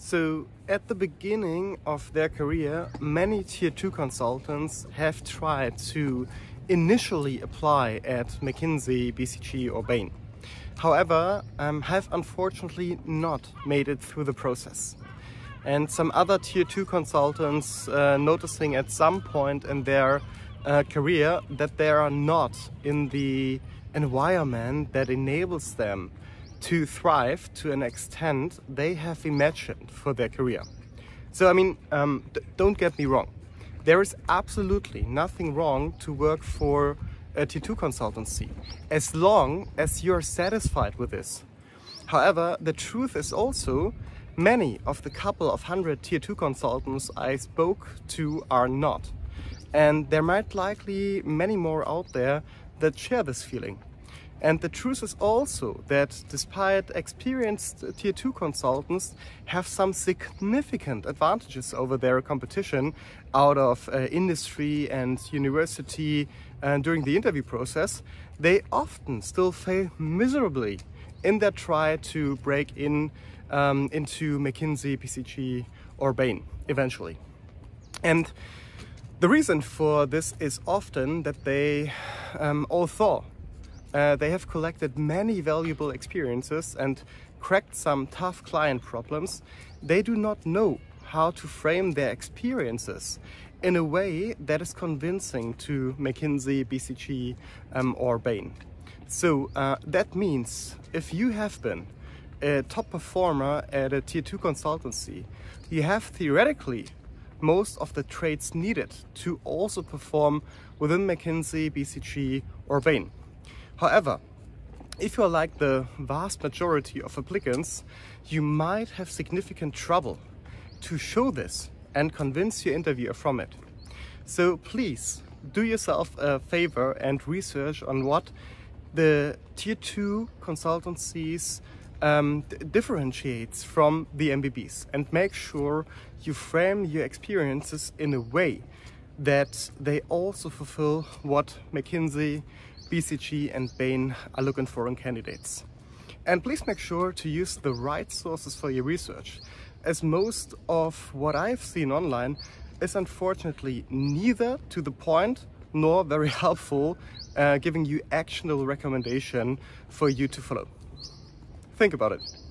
So at the beginning of their career, many tier 2 consultants have tried to initially apply at McKinsey, BCG or Bain. However, have unfortunately not made it through the process. And some other tier 2 consultants noticing at some point in their career that they are not in the environment that enables them to thrive to an extent they have imagined for their career. So I mean, don't get me wrong. There is absolutely nothing wrong to work for a T2 consultancy, as long as you're satisfied with this. However, the truth is also, many of the couple of hundred tier 2 consultants I spoke to are not. And there might likely many more out there that share this feeling. And the truth is also that despite experienced tier 2 consultants have some significant advantages over their competition out of industry and university and during the interview process, they often still fail miserably in their try to break in into McKinsey, BCG or Bain eventually. And the reason for this is often that they they have collected many valuable experiences and cracked some tough client problems. They do not know how to frame their experiences in a way that is convincing to McKinsey, BCG or Bain. So that means if you have been a top performer at a tier 2 consultancy, you have theoretically most of the traits needed to also perform within McKinsey, BCG or Bain. However, if you are like the vast majority of applicants, you might have significant trouble to show this and convince your interviewer from it. So please do yourself a favor and research on what the tier 2 consultancies differentiates from the MBBs, and make sure you frame your experiences in a way that they also fulfill what McKinsey, BCG and Bain are looking for in candidates. And please make sure to use the right sources for your research, as most of what I've seen online is unfortunately neither to the point nor very helpful, giving you actionable recommendation for you to follow. Think about it.